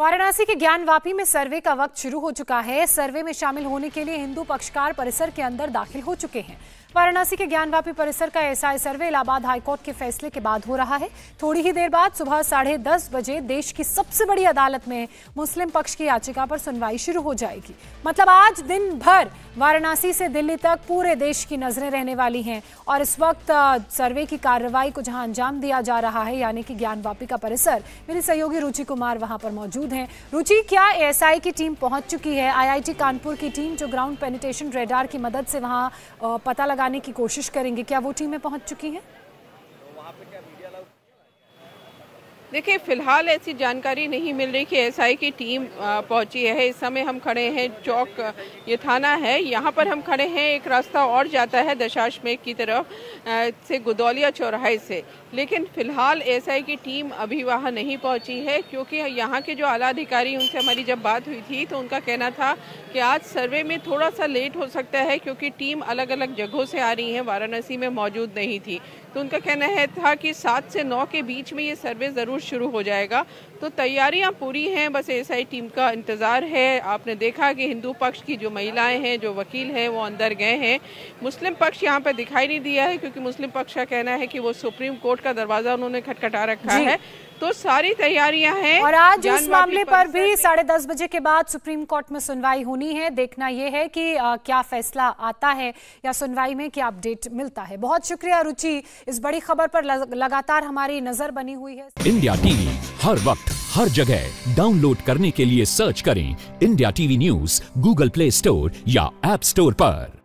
वाराणसी के ज्ञानवापी में सर्वे का वक्त शुरू हो चुका है। सर्वे में शामिल होने के लिए हिंदू पक्षकार परिसर के अंदर दाखिल हो चुके हैं। वाराणसी के ज्ञानवापी परिसर का एसआई सर्वे इलाहाबाद हाईकोर्ट के फैसले के बाद हो रहा है। थोड़ी ही देर बाद सुबह 10:30 बजे देश की सबसे बड़ी अदालत में मुस्लिम पक्ष की याचिका पर सुनवाई शुरू हो जाएगी। मतलब आज दिन भर वाराणसी से दिल्ली तक पूरे देश की नजरें रहने वाली हैं। और इस वक्त सर्वे की कार्रवाई को जहां अंजाम दिया जा रहा है, यानी कि ज्ञानवापी का परिसर, मेरी सहयोगी रुचि कुमार वहां पर मौजूद हैं। रुचि, क्या एएसआई की टीम पहुंच चुकी है? आईआईटी कानपुर की टीम जो ग्राउंड पेनिट्रेशन रेडार की मदद से वहाँ पता लगाने की कोशिश करेंगे, क्या वो टीमें पहुंच चुकी हैं? देखिए, फिलहाल ऐसी जानकारी नहीं मिल रही कि एसआई की टीम पहुंची है। इस समय हम खड़े हैं, चौक ये थाना है, यहाँ पर हम खड़े हैं। एक रास्ता और जाता है दशाश्मेघ की तरफ से, गुदौलिया चौराहे से, लेकिन फिलहाल एसआई की टीम अभी वहाँ नहीं पहुंची है, क्योंकि यहाँ के जो आला अधिकारी, उनसे हमारी जब बात हुई थी तो उनका कहना था कि आज सर्वे में थोड़ा सा लेट हो सकता है, क्योंकि टीम अलग अलग जगहों से आ रही है, वाराणसी में मौजूद नहीं थी। तो उनका कहना था कि 7 से 9 के बीच में ये सर्वे ज़रूर शुरू हो जाएगा। तो तैयारियां पूरी हैं, बस एएसआई टीम का इंतजार है। आपने देखा कि हिंदू पक्ष की जो महिलाएं हैं, जो वकील हैं, वो अंदर गए हैं। मुस्लिम पक्ष यहां पर दिखाई नहीं दिया है, क्योंकि मुस्लिम पक्ष का कहना है कि वो सुप्रीम कोर्ट का दरवाजा उन्होंने खटखटा रखा है। तो सारी तैयारियां हैं। और आज इस मामले पर भी 10:30 बजे के बाद सुप्रीम कोर्ट में सुनवाई होनी है। देखना यह है कि क्या फैसला आता है या सुनवाई में क्या अपडेट मिलता है। बहुत शुक्रिया रुचि, इस बड़ी खबर पर लगातार हमारी नजर बनी हुई है। इंडिया टीवी हर वक्त हर जगह डाउनलोड करने के लिए सर्च करें India TV news Google Play Store या ऐप स्टोर पर।